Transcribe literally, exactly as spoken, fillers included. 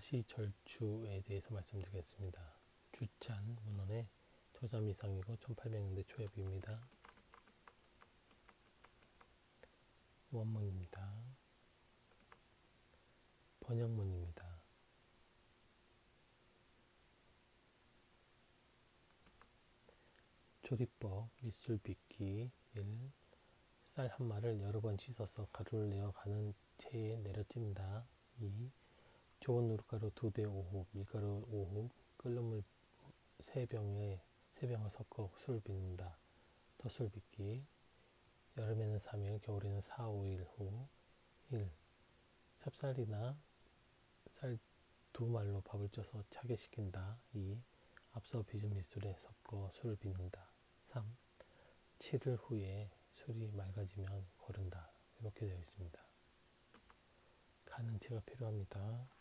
가시절추에 대해서 말씀드리겠습니다. 주찬 문헌의 초점 이상이고 천팔백 년대 초엽입니다. 원문입니다. 번역문입니다. 조리법 밑술 빚기 일. 쌀 한 마를 여러 번 씻어서 가루를 내어 가는 체에 내려찜다. 이. 좋은 누룩가루 두 대 오 홉, 밀가루 오 홉, 끓는 물 세 병에 세 병을 섞어 술 빚는다. 덧술 빚기. 여름에는 삼 일, 겨울에는 사, 오 일 후. 일. 찹쌀이나 쌀 두 말로 밥을 쪄서 차게 식힌다. 이. 앞서 빚은 밑술에 섞어 술을 빚는다. 삼. 칠 일 후에 술이 맑아지면 거른다. 이렇게 되어 있습니다. 가는 체가 필요합니다.